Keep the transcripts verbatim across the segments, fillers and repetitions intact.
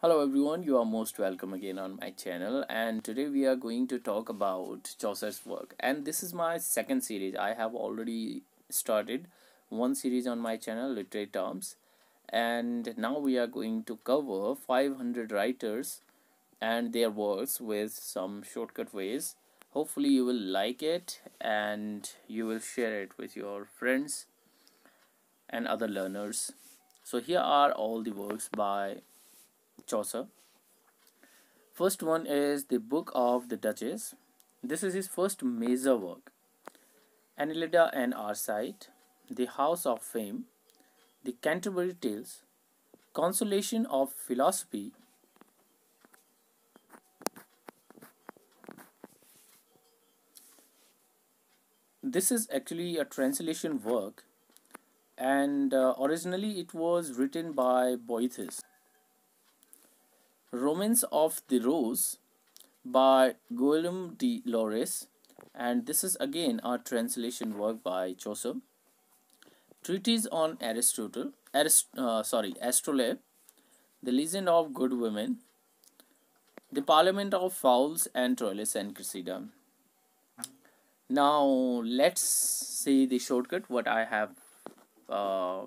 Hello everyone, you are most welcome again on my channel, and today we are going to talk about Chaucer's work. And this is my second series. I have already started one series on my channel, Literary Terms, and now we are going to cover five hundred writers and their works with some shortcut ways. Hopefully you will like it and you will share it with your friends and other learners. So here are all the works by Chaucer. First one is the Book of the Duchess. This is his first major work. Annelida and Arcite, The House of Fame, The Canterbury Tales, Consolation of Philosophy, this is actually a translation work, and uh, originally it was written by Boethius. Romance of the Rose by Guillaume de Lorris, and this is again a translation work by Chaucer. Treatise on Aristotle, Arist uh, sorry, Astrolabe, The Legend of Good Women, The Parliament of Fowls, and Troilus and Cressida. Now let's see the shortcut what I have, uh,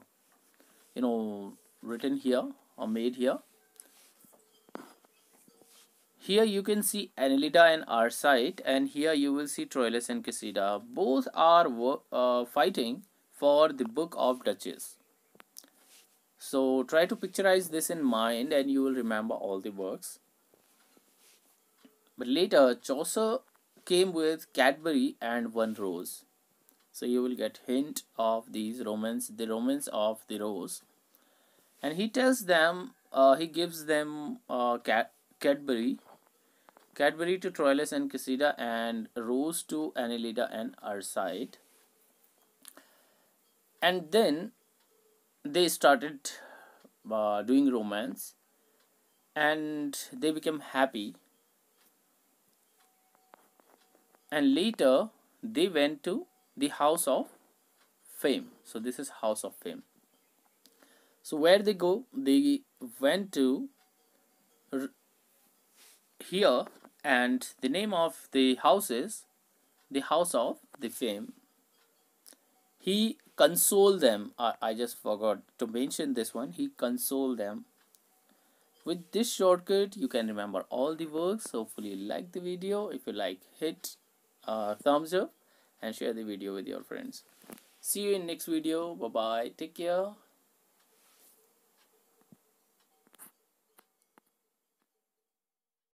you know, written here or made here. Here you can see Annelida and Arcite, and here you will see Troilus and Cressida. Both are uh, fighting for the Book of Duchess. So try to picturize this in mind and you will remember all the works. But later Chaucer came with Cadbury and One Rose. So you will get hint of these romance, the Romance of the Rose. And he tells them, uh, he gives them uh, Cad Cadbury. Cadbury to Troilus and Cressida, and Rose to Annelida and Arcite. And then they started uh, doing romance and they became happy, and later they went to the House of Fame. So this is House of Fame. So where they go? They went to here, and the name of the house is the House of the Fame. He consoled them. I, I just forgot to mention this one. He consoled them. With this shortcut you can remember all the works. Hopefully you like the video. If you like, hit uh, thumbs up and share the video with your friends. See you in next video. Bye bye. Take care.